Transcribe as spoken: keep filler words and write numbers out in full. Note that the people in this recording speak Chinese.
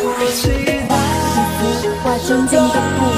我期待。